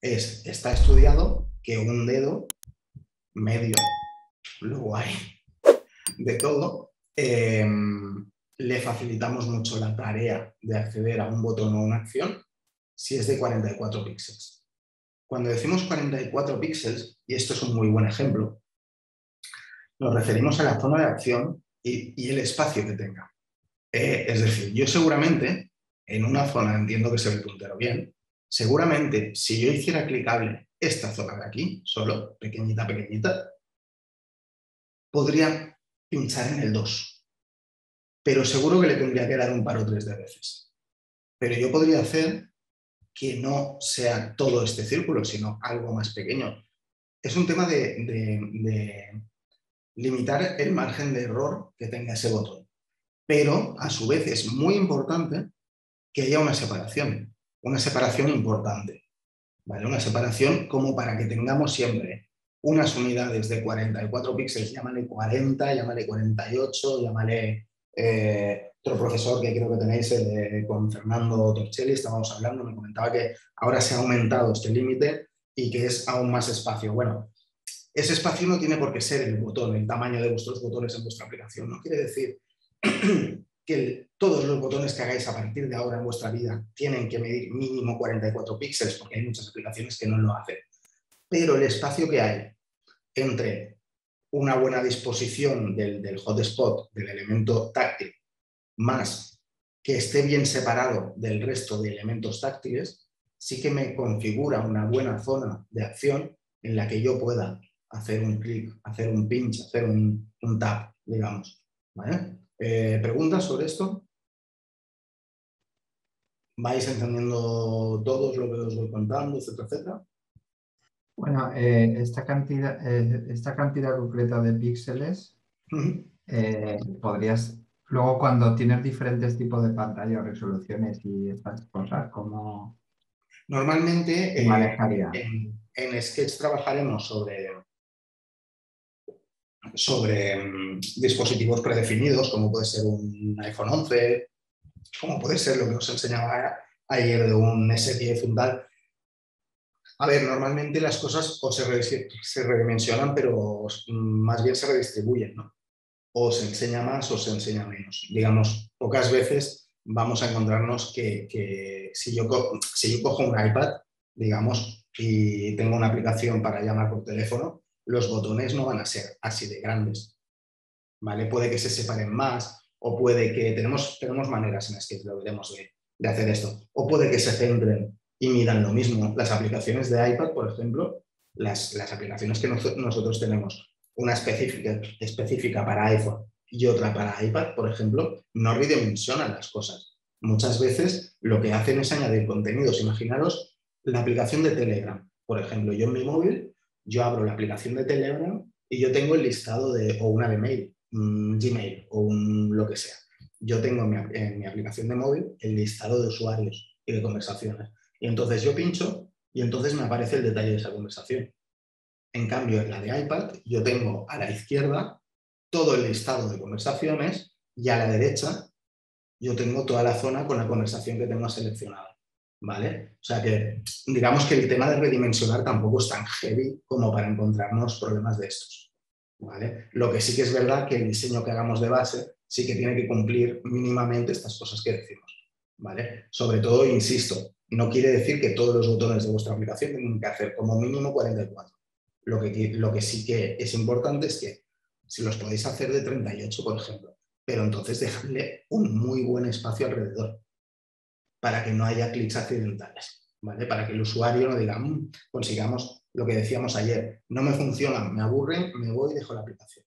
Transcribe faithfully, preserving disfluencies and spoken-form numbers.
es, está estudiado que un dedo medio, luego hay de todo, eh, le facilitamos mucho la tarea de acceder a un botón o una acción si es de cuarenta y cuatro píxeles. Cuando decimos cuarenta y cuatro píxeles, y esto es un muy buen ejemplo, nos referimos a la zona de acción y, y el espacio que tenga. Eh, es decir, yo seguramente, en una zona, entiendo que se ve el puntero bien, seguramente si yo hiciera clicable esta zona de aquí, solo, pequeñita, pequeñita, podría pinchar en el dos. Pero seguro que le tendría que dar un par o tres de veces. Pero yo podría hacer que no sea todo este círculo, sino algo más pequeño. Es un tema de, de, de limitar el margen de error que tenga ese botón. Pero, a su vez, es muy importante que haya una separación, una separación importante, ¿vale? Una separación como para que tengamos siempre unas unidades de cuarenta y cuatro píxeles, llámale cuarenta, llámale cuarenta y ocho, llámale... Eh, otro profesor que creo que tenéis eh, con Fernando Torcelli, estábamos hablando, me comentaba que ahora se ha aumentado este límite y que es aún más espacio. Bueno, ese espacio no tiene por qué ser el botón, el tamaño de vuestros botones en vuestra aplicación. No quiere decir que el, todos los botones que hagáis a partir de ahora en vuestra vida tienen que medir mínimo cuarenta y cuatro píxeles, porque hay muchas aplicaciones que no lo hacen. Pero el espacio que hay entre una buena disposición del, del hotspot, del elemento táctil, más que esté bien separado del resto de elementos táctiles, sí que me configura una buena zona de acción en la que yo pueda hacer un clic, hacer un pinch, hacer un, un tap, digamos. ¿Vale? Eh, ¿Preguntas sobre esto? ¿Vais entendiendo todos lo que os voy contando, etcétera, etcétera? Bueno, eh, esta cantidad eh, esta cantidad concreta de píxeles, uh-huh. eh, podrías... Luego, cuando tienes diferentes tipos de pantallas, resoluciones y estas cosas, ¿cómo normalmente manejaría? Eh, en, en Sketch trabajaremos sobre, sobre um, dispositivos predefinidos, como puede ser un iPhone once, como puede ser lo que os enseñaba ayer de un S diez, un tal. A ver, normalmente las cosas o se, re, se redimensionan, pero más bien se redistribuyen, ¿no? O se enseña más o se enseña menos. Digamos, pocas veces vamos a encontrarnos que, que si, yo co si yo cojo un iPad, digamos, y tengo una aplicación para llamar por teléfono, los botones no van a ser así de grandes, ¿vale? Puede que se separen más, o puede que... Tenemos, tenemos maneras en las que lo veremos de, de hacer esto. O puede que se centren y midan lo mismo. Las aplicaciones de iPad, por ejemplo, las, las aplicaciones que no, nosotros tenemos... una específica, específica para iPhone y otra para iPad, por ejemplo, no redimensionan las cosas. Muchas veces lo que hacen es añadir contenidos. Imaginaros la aplicación de Telegram. Por ejemplo, yo en mi móvil, yo abro la aplicación de Telegram y yo tengo el listado de, o una de mail, um, Gmail o un lo que sea. Yo tengo en mi, en mi aplicación de móvil el listado de usuarios y de conversaciones. Y entonces yo pincho y entonces me aparece el detalle de esa conversación. En cambio, en la de iPad, yo tengo a la izquierda todo el listado de conversaciones y a la derecha yo tengo toda la zona con la conversación que tengo seleccionada, ¿vale? O sea que, digamos que el tema de redimensionar tampoco es tan heavy como para encontrarnos problemas de estos, ¿vale? Lo que sí que es verdad que el diseño que hagamos de base sí que tiene que cumplir mínimamente estas cosas que decimos, ¿vale? Sobre todo, insisto, no quiere decir que todos los botones de vuestra aplicación tengan que hacer como mínimo cuarenta y cuatro. Lo que, lo que sí que es importante es que si los podéis hacer de treinta y ocho, por ejemplo, pero entonces dejadle un muy buen espacio alrededor para que no haya clics accidentales, ¿vale? Para que el usuario no diga, mmm, consigamos lo que decíamos ayer, no me funciona, me aburre, me voy y dejo la aplicación.